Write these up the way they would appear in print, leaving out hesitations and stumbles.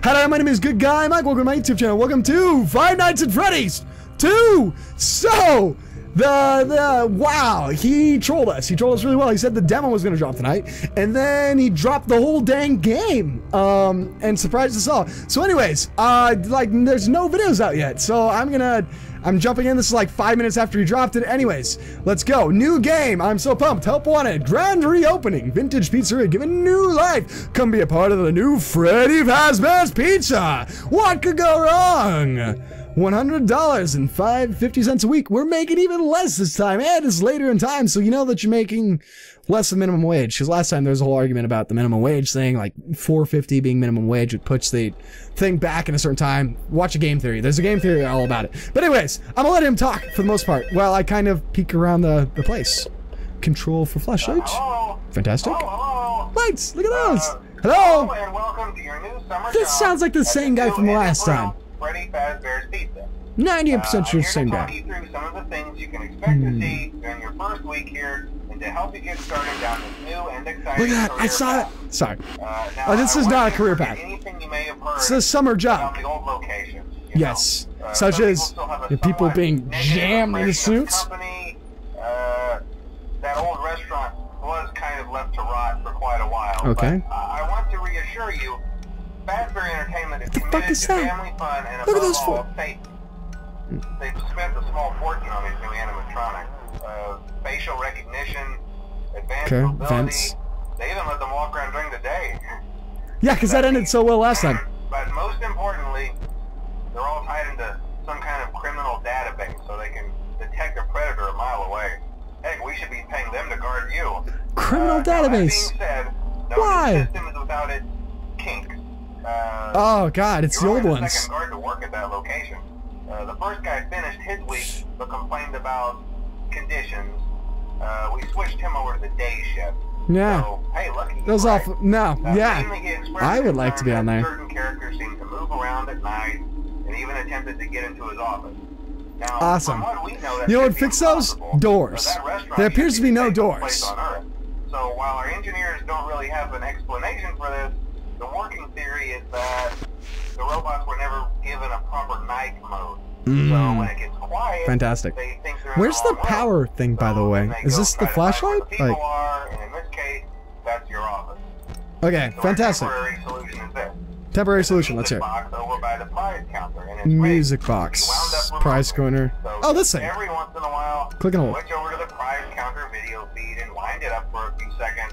Hello, my name is Good Guy Mike. Welcome to my YouTube channel. Welcome to Five Nights at Freddy's 2. So, wow, he trolled us. He trolled us really well. He said the demo was going to drop tonight, and then he dropped the whole dang game, and surprised us all. So anyways, like, there's no videos out yet, so I'm jumping in. This is like 5 minutes after he dropped it. Anyways, let's go. New game. I'm so pumped. Help wanted. Grand reopening. Vintage pizzeria given new life. Come be a part of the new Freddy Fazbear's Pizza. What could go wrong? $100 and 50 cents a week. We're making even less this time, and it's later in time, so you know that you're making less than minimum wage. Because last time there was a whole argument about the minimum wage thing, like $4.50 being minimum wage. It puts the thing back in a certain time. Watch a Game Theory. There's a Game Theory all about it. But anyways, I'm gonna let him talk for the most part. Well, I kind of peek around the place. Control for flashlights. Fantastic. Hello. Lights. Look at those. Hello. And welcome to your new summer this job. Sounds like the same guy from last time. Freddy Fazbear's Pizza. 90% sure it's the same guy. I'm here to talk you through some of the things you can expect to see during your first week here, and to help you get started down this new and exciting career path. Look at that! I saw it! Sorry. Now, this is not a career path. It's a summer job. The old locations, yes. Such as the people being jammed in suits. That old restaurant was kind of left to rot for quite a while. Okay. But, I want to reassure you, Fazbear Entertainment is committed to family fun and above all safety. They've spent a small fortune on these new animatronics. Facial recognition, advanced mobility. They even let them walk around during the day. Yeah, because that ended so well last time. But most importantly, they're all tied into some kind of criminal database, so they can detect a predator a mile away. Heck, we should be paying them to guard you. Criminal database. That being said, no system is without its kinks. Oh God, it's the old ones. The second guard to work at that location. The first guy finished his week, but complained about conditions. We switched him over to the day shift. Yeah. So, hey, lucky. That was awful. No. Yeah. I would like to be on there. Certain characters seemed to move around at night, and even attempted to get into his office. Now, awesome. You know what fixes those? Doors. There appears to be no doors. So while our engineers don't really have an explanation for this, the working theory is that the robots were never given a proper night mode. So when it gets quiet, they think they're in Where's the power thing, by the way? Is this the flashlight? Like... and in this case, that's your office. Okay, so fantastic. Temporary solution is this. Temporary solution, let's hear it. Music box. Prize corner. So oh, this thing. Every once in a while, click and hold. Switch over to the prize counter video feed and wind it up for a few seconds.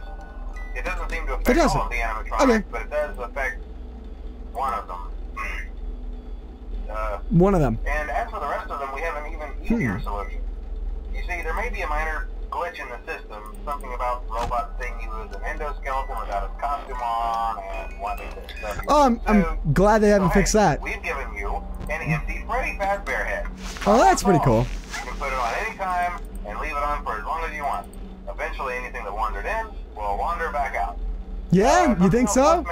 It doesn't seem to affect all of the animatronics, but it does affect one of them. And as for the rest of them, we have an even easier solution. You see, there may be a minor glitch in the system, something about the robot seeing you as an endoskeleton without a costume on, and wanting to stuff. Oh, I'm glad they haven't fixed that. We've given you an empty Freddy Fazbear head. Oh, that's pretty cool. You can put it on any time and leave it on for as long as you want. Eventually, anything that wandered in will wander back out. Yeah, you think so?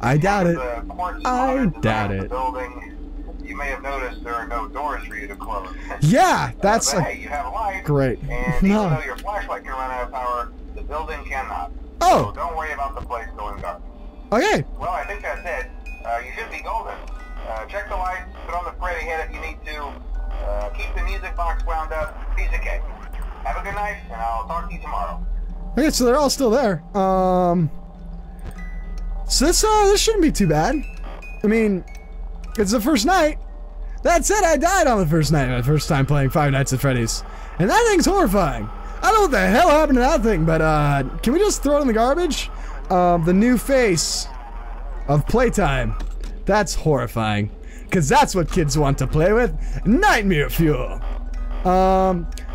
I doubt it. I doubt it. You may have noticed there are no doors for you to close. Yeah, that's hey, you have a light. Great. And even though your flashlight can run out of power, the building cannot. Oh. So don't worry about the place going dark. Okay. Well, I think that's it. You should be golden. Check the lights, put on the Freddy head if you need to. Keep the music box wound up. Piece of cake. Have a good night, and I'll talk to you tomorrow. Okay, so they're all still there. So this shouldn't be too bad. I mean, it's the first night. That said, I died on the first night, my first time playing Five Nights at Freddy's, and that thing's horrifying. I don't know what the hell happened to that thing, but can we just throw it in the garbage? The new face of playtime. That's horrifying, because that's what kids want to play with. Nightmare fuel.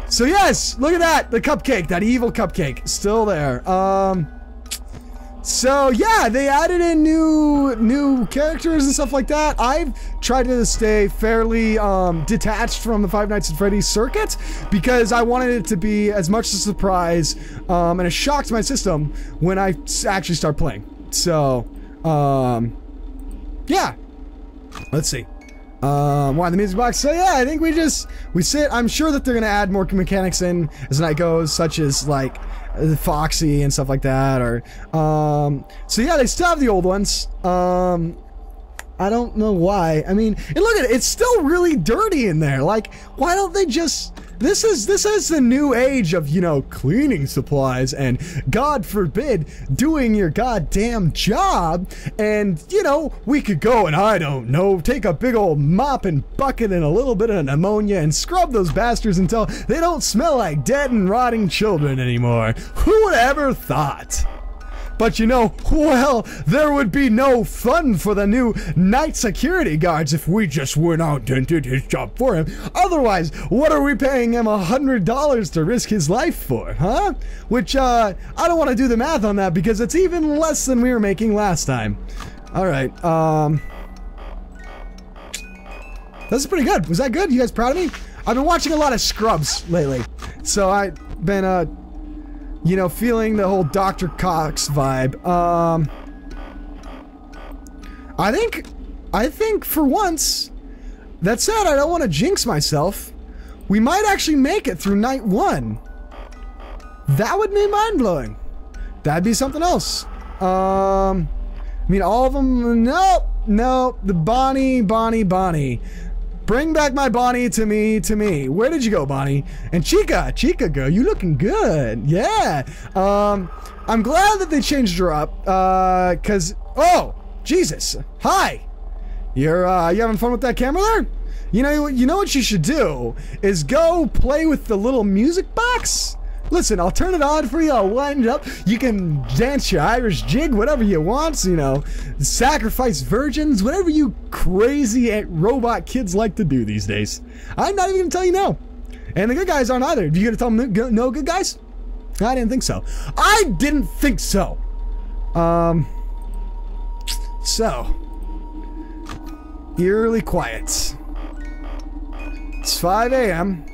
So yes, look at that, the cupcake, that evil cupcake, still there. So yeah, they added in new characters and stuff like that. I've tried to stay fairly detached from the Five Nights at Freddy's circuit because I wanted it to be as much a surprise and a shock to my system when I actually start playing. So, yeah, let's see. Why the music box? So yeah, I think we sit. I'm sure that they're gonna add more mechanics in as the night goes, such as like Foxy and stuff like that. Or so yeah, they still have the old ones. I don't know why. I mean, and look at it, it's still really dirty in there. Like, why don't they just... This is the new age of, you know, cleaning supplies and, God forbid, doing your goddamn job. And, you know, we could go and, I don't know, take a big old mop and bucket and a little bit of ammonia and scrub those bastards until they don't smell like dead and rotting children anymore. Who would have ever thought? But you know, well, there would be no fun for the new night security guards if we just went out and did his job for him. Otherwise, what are we paying him $100 to risk his life for, huh? Which, I don't want to do the math on that because it's even less than we were making last time. Alright, this is pretty good. Was that good? You guys proud of me? I've been watching a lot of Scrubs lately. So I've been, you know, feeling the whole Dr. Cox vibe. I think for once, that said, I don't want to jinx myself. We might actually make it through night one. That would be mind-blowing. That'd be something else. I mean, all of them, nope, the Bonnie. Bring back my Bonnie to me. Where did you go, Bonnie? And Chica girl, you looking good. Yeah. I'm glad that they changed her up. Cause, oh, Jesus. Hi. You're, you having fun with that camera there? You know what you should do is go play with the little music box. Listen, I'll turn it on for you, I'll wind it up, you can dance your Irish jig, whatever you want, you know, sacrifice virgins, whatever you crazy robot kids like to do these days. I'm not even gonna tell you no. And the good guys aren't either. You gonna tell them no good guys? I didn't think so. I didn't think so! So. Eerily quiet. It's 5 a.m.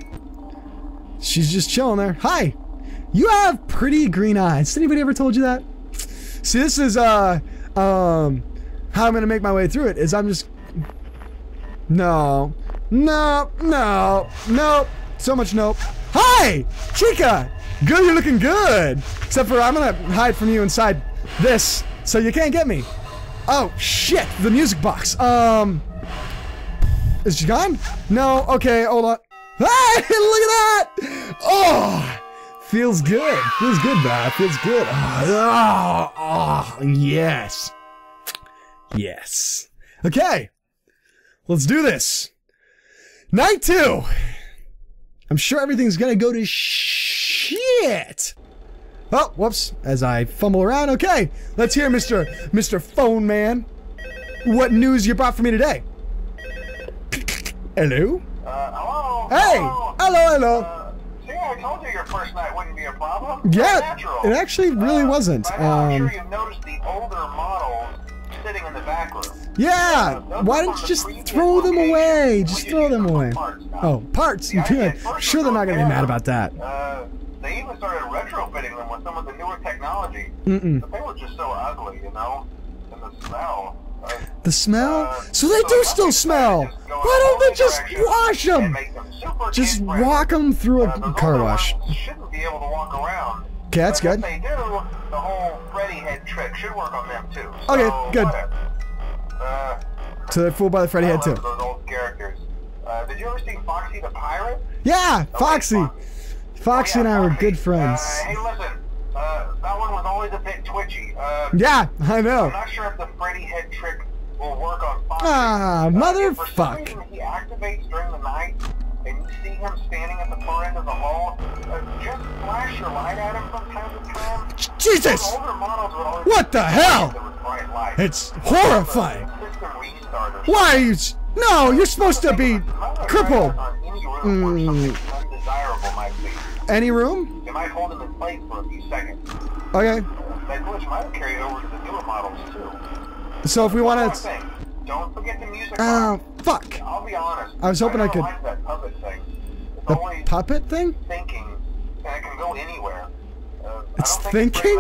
She's just chilling there. Hi! You have pretty green eyes. Anybody ever told you that? See, this is, how I'm gonna make my way through it, is I'm just... No. So much nope. Hi! Chica! Girl, you're looking good! Except for I'm gonna hide from you inside this, so you can't get me. Oh, shit! The music box. Is she gone? No, okay, hold on. Hey! Look at that! Oh! Feels good. Feels good, man. Feels good. Oh, yes. Yes. Okay. Let's do this. Night two. I'm sure everything's gonna go to shit. Oh, whoops. As I fumble around. Okay. Let's hear Mr. Phone Man. What news you brought for me today? Hello? Hello? Hey! Hello! See, I told you your first night wouldn't be a problem. Yeah, it actually really wasn't. I'm sure you've noticed the older models sitting in the back room. Yeah! Why don't you just throw them away? Just throw them away. Parts? Good. Sure they're not going to be mad about that. They even started retrofitting them with some of the newer technology. But they were just so ugly, you know? And the smell... The smell? So they do still smell! Why don't they just wash them? Just walk them through a car wash. Okay, that's good. If they do, the whole Freddy head trick should work on them too. Okay, good. So they're fooled by the Freddy head too. Did you ever see Foxy the Pirate? Yeah, Foxy! Foxy and I were good friends. Hey, listen. That one was always a bit twitchy. Yeah, I know. I'm not sure if the Freddy head trick will work on Foxy. Ah, motherfuck. He activates during the night, and you see him standing at the far end of the hall. Just flash your light at him from time to time. Jesus! What the hell? It's horrifying. Why are you... No, you're supposed to be crippled. Any room? It might hold him in place for a few seconds. Okay. That glitch might carry over to the newer models too. So if we want to... Don't forget the music. Oh, fuck. I'll be honest. I was hoping I could... Like that puppet thing. The puppet thing? Thinking. And it can go anywhere. It's thinking?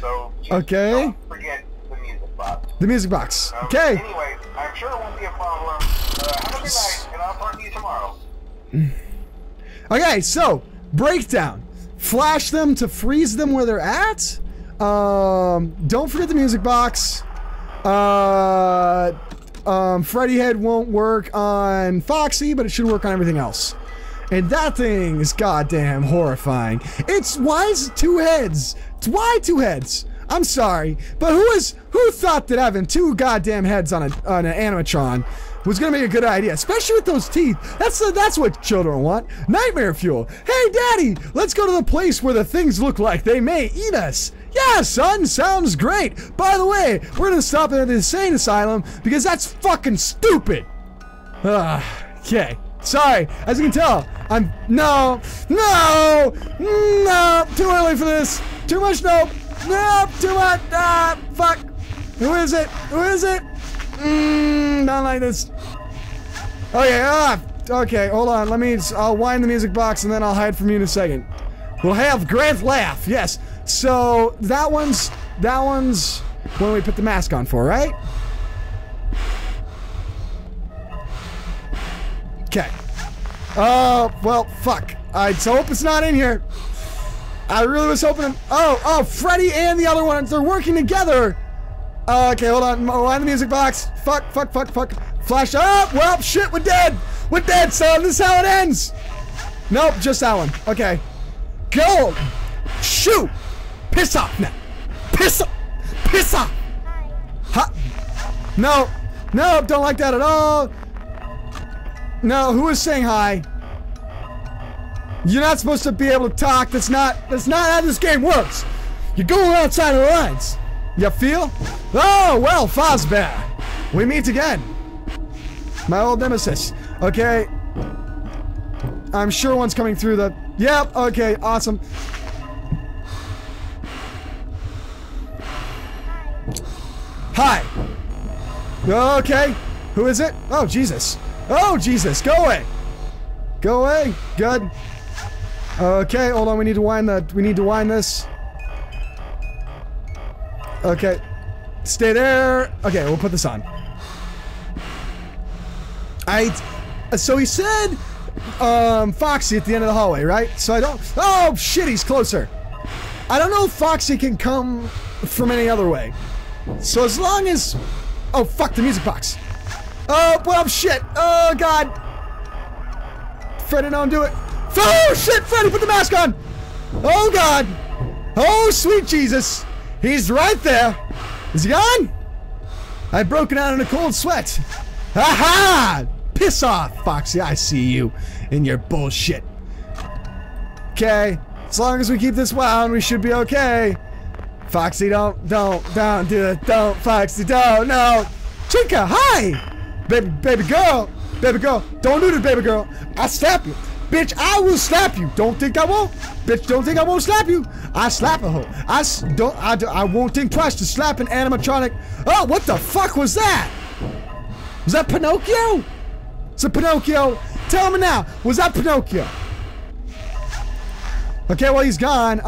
So okay. Don't forget the music box. The music box. Okay. Anyway, I'm sure it won't be a problem. Have a good night, and I'll talk to you tomorrow. Okay, so, breakdown. Flash them to freeze them where they're at. Don't forget the music box. Freddy Head won't work on Foxy, but it should work on everything else. And that thing is goddamn horrifying. It's, why is it two heads? It's why two heads? I'm sorry, but who thought that having two goddamn heads on an animatron was gonna be a good idea, especially with those teeth? That's what children want. Nightmare fuel. Hey, Daddy, let's go to the place where the things look like they may eat us. Yeah, son, sounds great. By the way, we're gonna stop at the insane asylum because that's fucking stupid. Okay. Sorry, as you can tell, I'm no, too early for this. Too much nope. No, too much. Ah, fuck. Who is it? Who is it? Not like this. Okay, okay, hold on. Let me, I'll wind the music box and then I'll hide from you in a second. We'll have Grant laugh. Yes. So that one's when we put the mask on for, right? Okay. Well, fuck. I hope it's not in here. I really was hoping. Oh, Freddy and the other one, they're working together. Okay, hold on. Line the music box. Fuck. Flash up. Well, shit, we're dead. We're dead, son. This is how it ends. Nope, just that one. Okay. Go. Shoot. Piss off now. Piss off. Piss off. Huh? No. No, don't like that at all. No, who is saying hi? You're not supposed to be able to talk. That's not how this game works. You're going outside of the lines. You feel? Oh, well, Fazbear. We meet again. My old nemesis. Okay. I'm sure one's coming through the... Yep, okay, awesome. Hi. Okay. Who is it? Oh, Jesus. Oh, Jesus. Go away. Go away. Good. Okay, hold on, we need to wind this. Okay. Stay there. Okay, we'll put this on. So he said Foxy at the end of the hallway, right? So I don't... Oh, shit, he's closer. I don't know if Foxy can come from any other way. So as long as... Oh, fuck, the music box. Oh, well, shit. Oh, God. Freddy, don't do it. Oh, shit, Freddy, put the mask on. Oh, God. Oh, sweet Jesus. He's right there. Is he gone? I've broken out in a cold sweat. Aha! Piss off, Foxy. I see you in your bullshit. Okay. As long as we keep this wound, we should be okay. Foxy, don't do it. Don't, Foxy, don't, no. Chica, hi. Baby girl. Don't do this, baby girl. I'll slap you. Bitch, I will slap you. Don't think I won't. Bitch, don't think I won't slap you. I slap a hoe. I won't think twice to slap an animatronic. Oh, what the fuck was that? Was that Pinocchio? Is it Pinocchio? Tell me now. Was that Pinocchio? Okay, well, he's gone.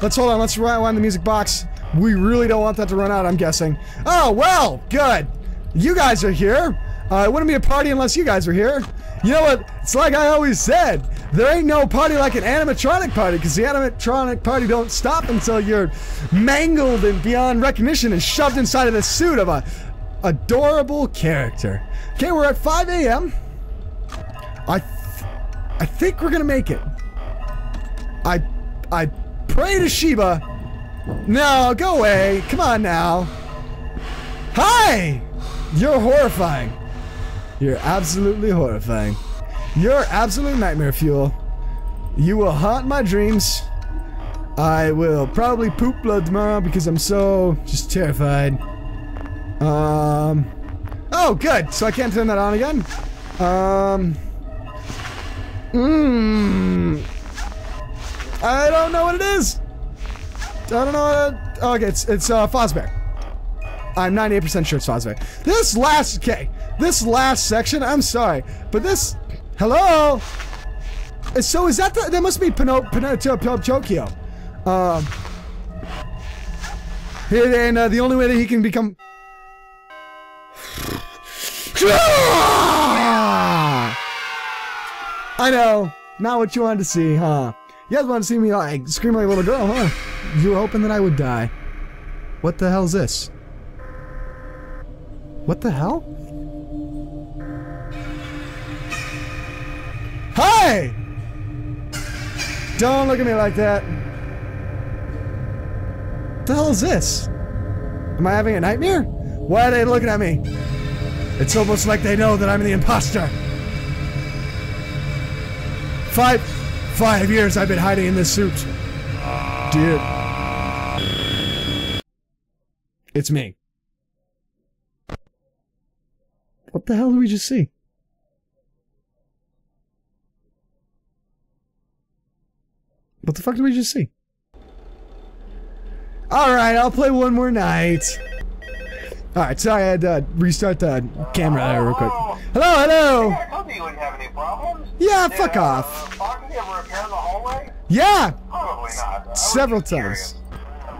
Let's hold on. Let's rewind the music box. We really don't want that to run out, I'm guessing. Oh, well, good. You guys are here. It wouldn't be a party unless you guys were here. You know what? It's like I always said. There ain't no party like an animatronic party, because the animatronic party don't stop until you're mangled and beyond recognition and shoved inside of the suit of a adorable character. Okay, we're at 5 a.m. I think we're gonna make it. I pray to Sheba. No, go away. Come on now. Hi. You're horrifying. You're absolutely horrifying. You're absolute nightmare fuel. You will haunt my dreams. I will probably poop blood tomorrow because I'm so just terrified. Oh, good. So I can't turn that on again. I don't know what it is. Okay, it's Fazbear. I'm 98% sure it's Fazbear. This last section, I'm sorry, but this, hello? So is that the, that must be Pinocchio. And the only way that he can become... I know, not what you wanted to see, huh? You guys wanted to see me like scream like a little girl, huh? You were hoping that I would die. What the hell is this? What the hell? Hey! Don't look at me like that. What the hell is this? Am I having a nightmare? Why are they looking at me? It's almost like they know that I'm the imposter. 5 years I've been hiding in this suit. Dude. It's me. What the hell did we just see? What the fuck did we just see? Alright, I'll play one more night. Alright, sorry I had to restart the camera there real quick. Hello, hello! I told you wouldn't have any problems. Yeah, fuck off. Did you ever appear in the hallway? Yeah! Probably not. Several times.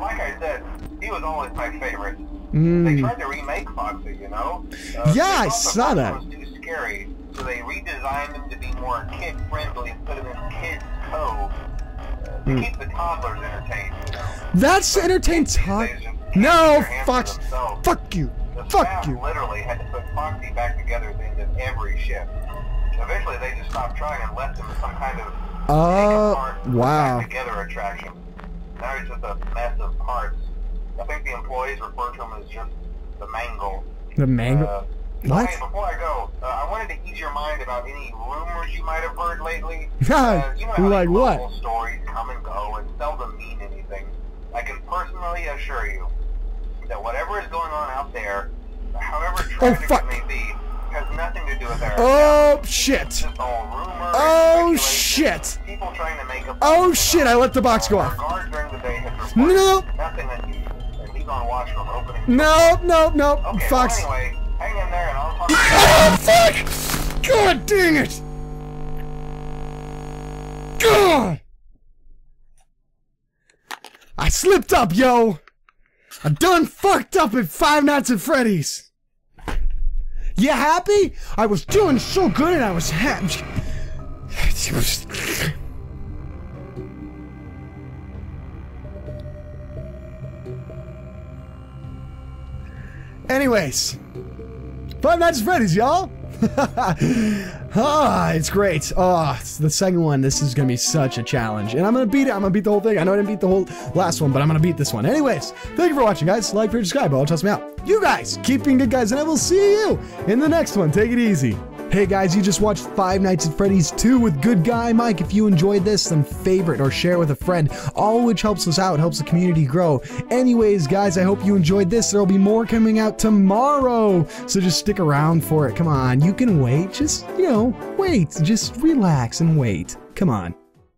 Like I said, he was always my favorite. They tried to remake Foxy, you know? Yeah, I saw that. It was too scary, so they redesigned him to be more kid-friendly and put him in Kids Cove. To keep the toddlers entertained, you know? That's entertained toddlers. No, Fox. Fuck you. Fuck you. Literally had to put Foxy back together at the end of every shift. Eventually, they just stopped trying and left him some kind of wow. Together attraction. Now he's just a mess of parts. I think the employees refer to him as just the Mangle. The Mangle. What? Hey, before I go, I wanted to ease your mind about any rumors you might have heard lately. You know how like what? Stories come and go and seldom mean anything. I can personally assure you that whatever is going on out there, however tragic it may be, has nothing to do with our shit. Oh shit. People trying to make up I let the box go off. No. Nothing unusual. And he's on watch from opening. No, no, no. Okay, Fox. Well, anyway, hang in there and I'll talk to you. Oh fuck! God dang it! God! I slipped up, yo! I done fucked up at Five Nights at Freddy's! You happy? I was doing so good and I was happy. Anyways. Five Nights at Freddy's, y'all! It's great. It's the second one. This is gonna be such a challenge. And I'm gonna beat it. I'm gonna beat the whole thing. I know I didn't beat the whole last one, but I'm gonna beat this one. Anyways, thank you for watching, guys. Like, favorite, subscribe, all trust me out. You guys, keep being good guys, and I will see you in the next one. Take it easy. Hey guys, you just watched Five Nights at Freddy's 2 with Good Guy Mike. If you enjoyed this, then favorite or share with a friend, all which helps us out, helps the community grow. Anyways, guys, I hope you enjoyed this. There'll be more coming out tomorrow, so just stick around for it. Come on, you can wait. Just, you know, wait. Just relax and wait. Come on.